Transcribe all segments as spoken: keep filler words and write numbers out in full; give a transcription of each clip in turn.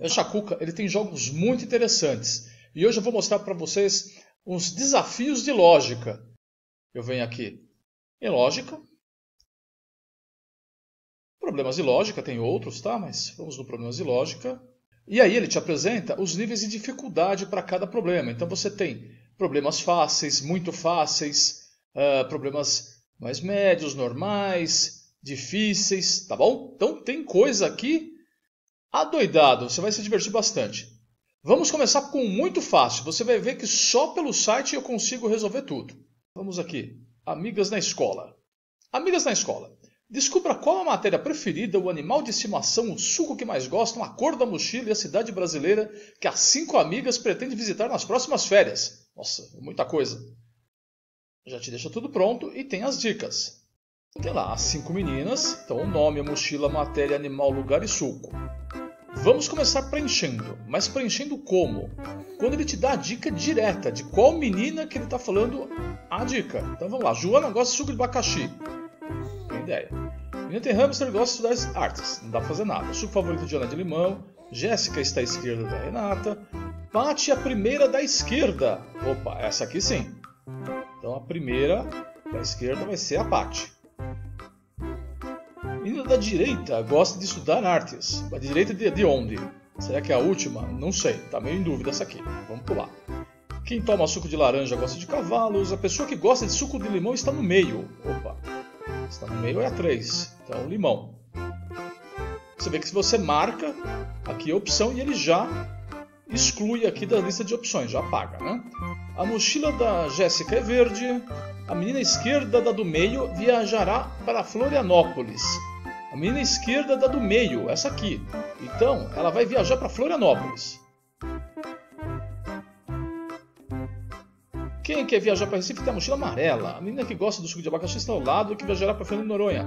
Rachacuca, ele tem jogos muito interessantes e hoje eu vou mostrar para vocês uns desafios de lógica. Eu venho aqui em lógica, problemas de lógica, tem outros, tá? Mas vamos no problemas de lógica. E aí ele te apresenta os níveis de dificuldade para cada problema. Então você tem problemas fáceis, muito fáceis, uh, problemas mais médios, normais, difíceis, tá bom? Então tem coisa aqui adoidado, você vai se divertir bastante. Vamos começar com muito fácil. Você vai ver que só pelo site eu consigo resolver tudo. Vamos aqui. Amigas na escola. Amigas na escola. Descubra qual a matéria preferida, o animal de estimação, o suco que mais gostam, a cor da mochila e a cidade brasileira que as cinco amigas pretendem visitar nas próximas férias. Nossa, muita coisa. Já te deixa tudo pronto e tem as dicas. Tem lá as cinco meninas. Então o nome, a mochila, matéria, animal, lugar e suco. Vamos começar preenchendo, mas preenchendo como? Quando ele te dá a dica direta de qual menina que ele está falando a dica. Então vamos lá, Joana gosta de suco de abacaxi. Tem ideia. Menina tem hamster, gosta de estudar artes. Não dá pra fazer nada. O suco favorito de Ana é de limão. Jéssica está à esquerda da Renata. Paty, a primeira da esquerda. Opa, essa aqui sim. Então a primeira da esquerda vai ser a Paty. Menina da direita gosta de estudar artes. Da direita de, de onde? Será que é a última? Não sei, tá meio em dúvida essa aqui. Vamos pular. Quem toma suco de laranja gosta de cavalos. A pessoa que gosta de suco de limão está no meio. Opa, está no meio é a três. Então, limão. Você vê que se você marca aqui a opção e ele já exclui aqui da lista de opções, já apaga, né? A mochila da Jéssica é verde. A menina esquerda da do meio viajará para Florianópolis. A menina esquerda da do meio, essa aqui. Então, ela vai viajar para Florianópolis. Quem quer viajar para Recife tem a mochila amarela. A menina que gosta do suco de abacaxi está ao lado e que viajará para Fernando de Noronha.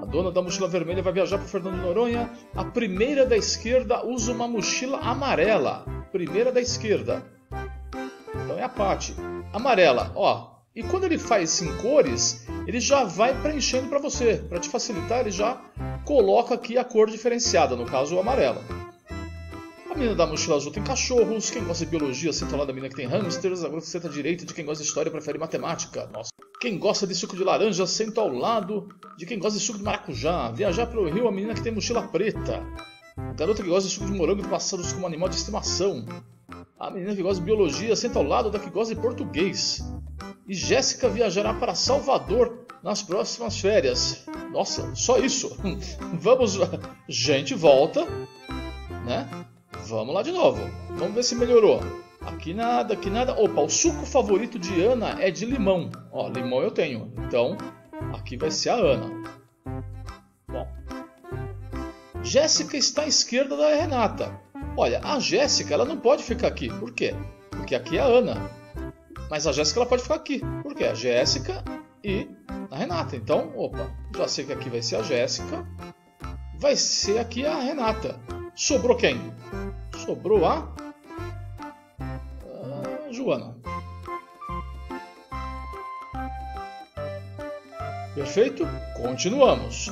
A dona da mochila vermelha vai viajar para Fernando de Noronha. A primeira da esquerda usa uma mochila amarela. Primeira da esquerda. Então é a Paty. Amarela, ó. E quando ele faz em cores, ele já vai preenchendo para você. Para te facilitar, ele já coloca aqui a cor diferenciada, no caso o amarelo. A menina da mochila azul tem cachorros. Quem gosta de biologia, senta ao lado da menina que tem hamsters. A outra senta à direita de quem gosta de história prefere matemática. Nossa. Quem gosta de suco de laranja, senta ao lado de quem gosta de suco de maracujá. Viajar para o rio, a menina que tem mochila preta. A garota que gosta de suco de morango e pássaros como animal de estimação. A menina que gosta de biologia, senta ao lado da que gosta de português. E Jéssica viajará para Salvador nas próximas férias. Nossa, só isso. Vamos... Gente, volta. Né? Vamos lá de novo. Vamos ver se melhorou. Aqui nada, aqui nada. Opa, o suco favorito de Ana é de limão. Ó, limão eu tenho. Então, aqui vai ser a Ana. Bom. Jéssica está à esquerda da Renata. Olha, a Jéssica ela não pode ficar aqui. Por quê? Porque aqui é a Ana. Mas a Jéssica ela pode ficar aqui, porque é a Jéssica e a Renata. Então, opa, já sei que aqui vai ser a Jéssica, vai ser aqui a Renata. Sobrou quem? Sobrou a, a Joana. Perfeito? Continuamos.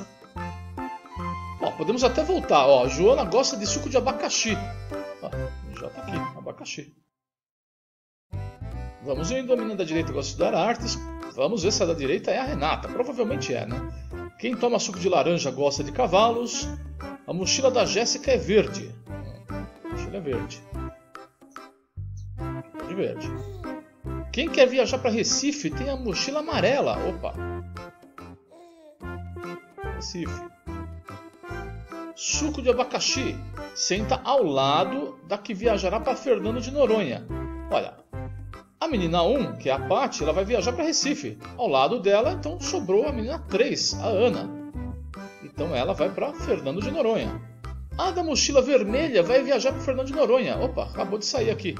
Ó, podemos até voltar. Ó, a Joana gosta de suco de abacaxi. Ó, já está aqui, abacaxi. Vamos indo, a menina da direita gosta de estudar artes. Vamos ver se a da direita é a Renata. Provavelmente é, né? Quem toma suco de laranja gosta de cavalos. A mochila da Jéssica é verde. A mochila é verde. De verde. Quem quer viajar para Recife tem a mochila amarela. Opa! Recife. Suco de abacaxi. Senta ao lado da que viajará para Fernando de Noronha. Olha. A menina um, que é a Paty, ela vai viajar para Recife. Ao lado dela, então, sobrou a menina três, a Ana. Então ela vai para Fernando de Noronha. A da mochila vermelha vai viajar para Fernando de Noronha. Opa, acabou de sair aqui.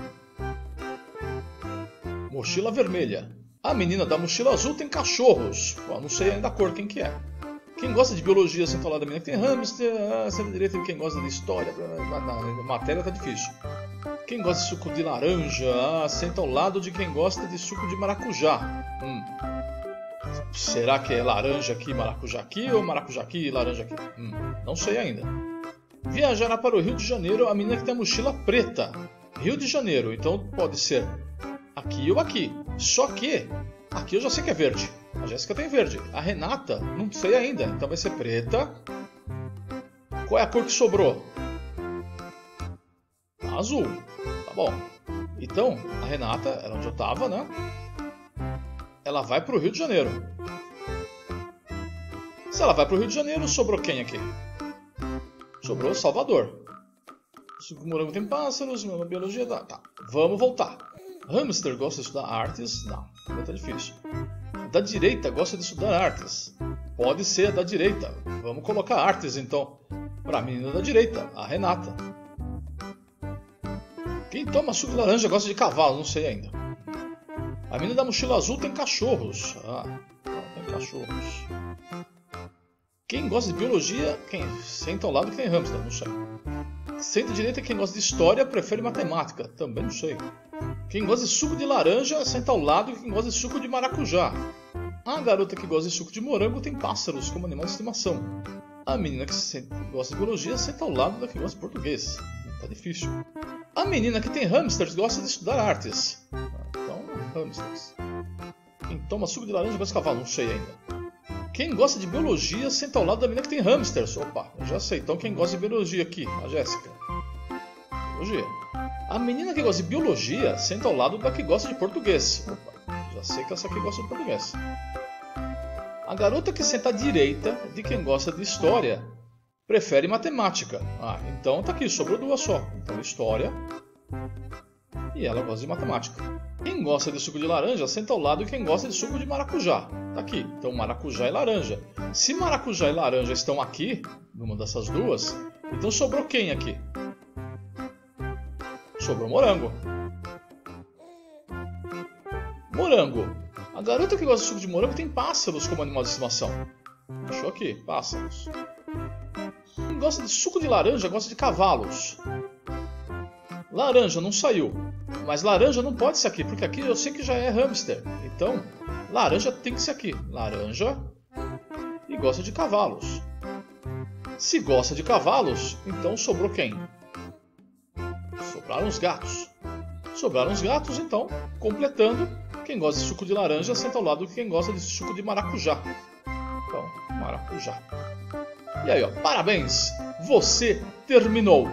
Mochila vermelha. A menina da mochila azul tem cachorros. Bom, não sei ainda a cor, quem que é. Quem gosta de biologia, senta ao lado da menina que tem hamster. Ah, senta à direita de quem gosta de história. A matéria tá difícil. Quem gosta de suco de laranja, senta ao lado de quem gosta de suco de maracujá. Hum. Será que é laranja aqui, maracujá aqui ou maracujá aqui e laranja aqui? Hum. Não sei ainda. viajará para o Rio de Janeiro a menina que tem a mochila preta. Rio de Janeiro, então pode ser aqui ou aqui. Só que aqui eu já sei que é verde. A Jéssica tem verde. A Renata, não sei ainda. Então vai ser preta. Qual é a cor que sobrou? Azul. Tá bom. Então, a Renata, era onde eu tava, né? Ela vai pro Rio de Janeiro. Se ela vai pro Rio de Janeiro, sobrou quem aqui? Sobrou Salvador. Morango tem pássaros, biologia dá. Tá, vamos voltar. Hamster gosta de estudar artes? Não, tá difícil. Da direita gosta de estudar artes. Pode ser a da direita. Vamos colocar artes, então. Pra menina da direita, a Renata. Quem toma suco de laranja gosta de cavalo? Não sei ainda. A menina da mochila azul tem cachorros. Ah, tem cachorros. Quem gosta de biologia, quem senta ao lado que tem hamster? Não sei. Senta à direita quem gosta de história prefere matemática? Também não sei. Quem gosta de suco de laranja senta ao lado quem gosta de suco de maracujá. A garota que gosta de suco de morango tem pássaros como animal de estimação. A menina que senta, gosta de biologia senta ao lado da que gosta de português. Tá difícil. A menina que tem hamsters gosta de estudar artes. Então, hamsters. Quem toma suco de laranja gosta de cavalo? Não sei ainda. Quem gosta de biologia senta ao lado da menina que tem hamsters. Opa, já sei. Então quem gosta de biologia aqui? A Jéssica. Biologia. A menina que gosta de biologia senta ao lado da que gosta de português. Opa, já sei que essa aqui gosta de português. A garota que senta à direita de quem gosta de história prefere matemática. Ah, então tá aqui. Sobrou duas só. Então história. E ela gosta de matemática. Quem gosta de suco de laranja senta ao lado de quem gosta de suco de maracujá. Tá aqui. Então maracujá e laranja. Se maracujá e laranja estão aqui, numa dessas duas, então sobrou quem aqui? Sobrou morango. Morango. A garota que gosta de suco de morango tem pássaros como animal de estimação. Achou aqui, pássaros. Quem gosta de suco de laranja gosta de cavalos. Laranja não saiu. Mas laranja não pode ser aqui, porque aqui eu sei que já é hamster. Então, laranja tem que ser aqui. Laranja e gosta de cavalos. Se gosta de cavalos, então sobrou quem? Sobraram os gatos. Sobraram os gatos, então, completando, quem gosta de suco de laranja senta ao lado de quem gosta de suco de maracujá. Então, maracujá. E aí, ó, parabéns! Você terminou!